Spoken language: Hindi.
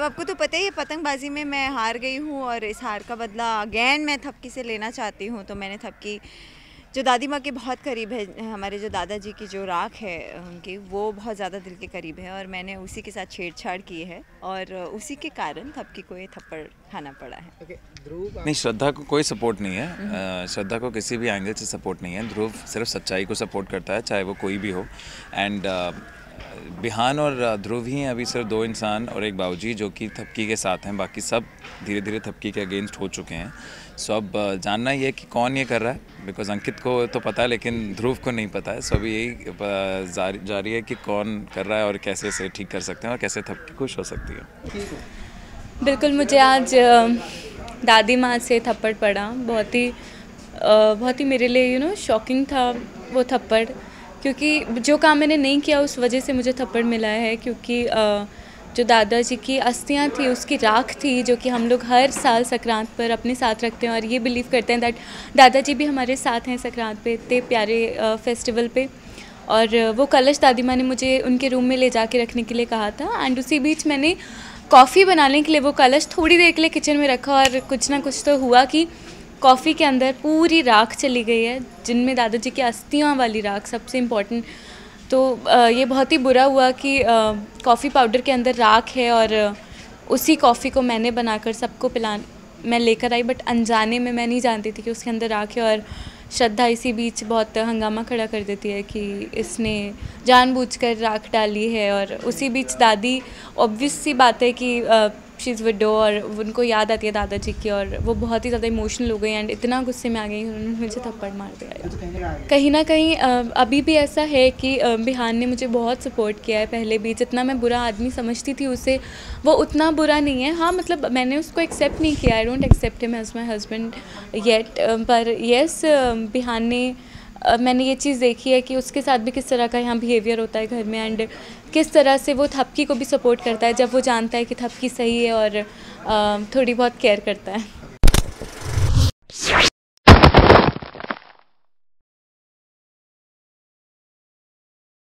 अब आपको तो पता ही है पतंगबाजी में मैं हार गई हूँ और इस हार का बदला अगेन मैं थपकी से लेना चाहती हूँ। तो मैंने थपकी जो दादी माँ के बहुत करीब है, हमारे जो दादाजी की जो राख है उनकी, वो बहुत ज़्यादा दिल के करीब है और मैंने उसी के साथ छेड़छाड़ की है और उसी के कारण थपकी को ये थप्पड़ खाना पड़ा है। नहीं, श्रद्धा को कोई सपोर्ट नहीं है, श्रद्धा को किसी भी एंगल से सपोर्ट नहीं है। ध्रुव सिर्फ सच्चाई को सपोर्ट करता है, चाहे वो कोई भी हो। एंड बिहान और ध्रुव ही हैं अभी सिर्फ दो इंसान और एक बाबूजी जो कि थपकी के साथ हैं, बाकी सब धीरे धीरे थपकी के अगेंस्ट हो चुके हैं। सो अब जानना ये कि कौन ये कर रहा है, बिकॉज अंकित को तो पता है लेकिन ध्रुव को नहीं पता है। सो अभी यही जारी है कि कौन कर रहा है और कैसे से ठीक कर सकते हैं और कैसे थपकी खुश हो सकती है। बिल्कुल, मुझे आज दादी माँ से थप्पड़ पड़ा, बहुत ही मेरे लिए शॉकिंग था वो थप्पड़, क्योंकि जो काम मैंने नहीं किया उस वजह से मुझे थप्पड़ मिला है। क्योंकि जो दादाजी की अस्थियाँ थी, उसकी राख थी, जो कि हम लोग हर साल सकरांत पर अपने साथ रखते हैं और ये बिलीव करते हैं दैट दादाजी भी हमारे साथ हैं सकरांत पे, इतने प्यारे फेस्टिवल पे। और वो कलश दादी माँ ने मुझे उनके रूम में ले जा के रखने के लिए कहा था एंड उसी बीच मैंने कॉफ़ी बनाने के लिए वो कलश थोड़ी देर के लिए किचन में रखा और कुछ ना कुछ तो हुआ कि कॉफ़ी के अंदर पूरी राख चली गई है, जिनमें दादाजी की अस्थियाँ वाली राख सबसे इम्पॉर्टेंट। तो ये बहुत ही बुरा हुआ कि कॉफ़ी पाउडर के अंदर राख है और उसी कॉफ़ी को मैंने बनाकर सबको मैं लेकर आई, बट अनजाने में मैं नहीं जानती थी कि उसके अंदर राख है। और श्रद्धा इसी बीच बहुत हंगामा खड़ा कर देती है कि इसने जानबूझकर राख डाली है। और उसी बीच दादी, ऑब्वियस सी बात है कि शी इज़ विडो और उनको याद आती है दादाजी की और वो बहुत ही ज़्यादा इमोशनल हो गई एंड इतना गुस्से में आ गई उन्होंने मुझे थप्पड़ मार दिया। कहीं ना कहीं अभी भी ऐसा है कि बिहान ने मुझे बहुत सपोर्ट किया है। पहले भी जितना मैं बुरा आदमी समझती थी उसे, वो उतना बुरा नहीं है। हाँ, मतलब मैंने उसको एक्सेप्ट नहीं किया, I don't accept him as my husband yet, पर येस बिहान ने, मैंने ये चीज़ देखी है कि उसके साथ भी किस तरह का यहाँ बिहेवियर होता है घर में एंड किस तरह से वो थपकी को भी सपोर्ट करता है जब वो जानता है कि थपकी सही है और थोड़ी बहुत केयर करता है।